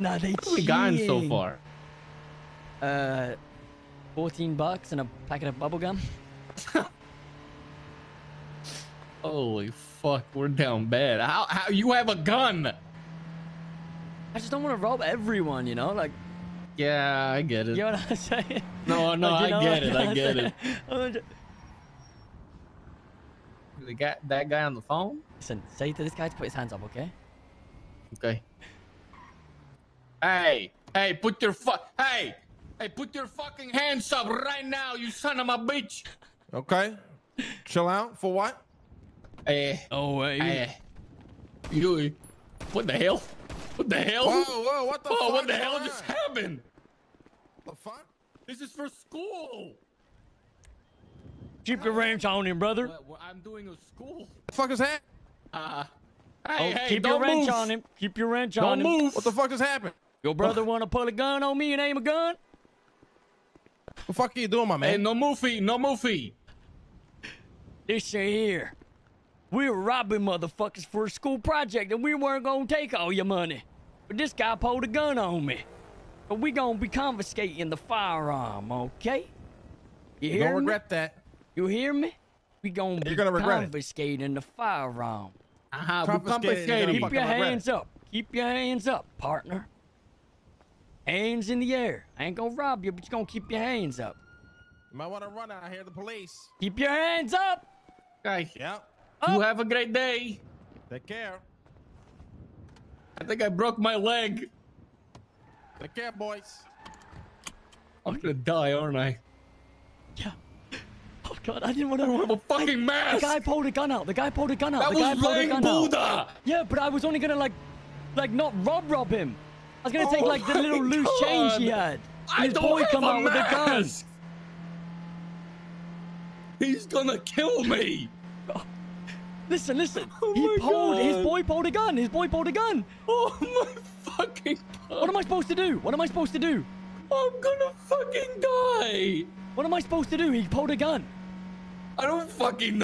Nah, they cheating. What have we gotten so far? 14 bucks and a packet of bubblegum. Holy fuck, we're down bad. How you have a gun? I just don't want to rob everyone, you know, like. Yeah, I get it. You know what I'm saying? No, no, like, I get it. They got that guy on the phone. Listen, say to this guy to put his hands up, okay? Okay. Hey, hey, put your put your fucking hands up right now, you son of a bitch. Okay. Chill out for what? Hey. Oh, hey. You. What the hell? What the hell? Whoa, whoa, what the fuck? What the hell just happened? What the fuck? This is for school. Keep the range on him, brother. Well, I'm doing a school. What the fuck is that? Hey, hey, keep your wrench on him. Keep your wrench on him. Don't move. What the fuck just happened? Your brother want to pull a gun on me and aim a gun? What the fuck are you doing, my man? Hey, no movie, no movie. This here. We were robbing motherfuckers for a school project and we weren't gonna take all your money. But this guy pulled a gun on me. But we gonna be confiscating the firearm, okay? You hear me? You're gonna regret that. You hear me? We gonna be confiscating the firearm. Uh-huh, confiscating. Keep your hands up. Keep your hands up, partner. Hands in the air. I ain't gonna rob you, but you gonna keep your hands up. You might wanna run out here, the police. Keep your hands up. Okay. Yep. Up. You have a great day. Take care. I think I broke my leg. Take care, boys. I'm gonna die, aren't I? Yeah. Oh god, I didn't want to have a fucking mask. The guy pulled a gun out. The guy pulled a gun out. That the guy was pulled a gun Buddha. Out. Yeah, but I was only gonna like not rob him. I was gonna take like the little loose change he had. And his boy come out with a gun. He's gonna kill me. Listen, listen. Oh he pulled. God. His boy pulled a gun. His boy pulled a gun. Oh my fucking god. What am I supposed to do? What am I supposed to do? I'm gonna fucking die. What am I supposed to do? He pulled a gun. I don't fucking know.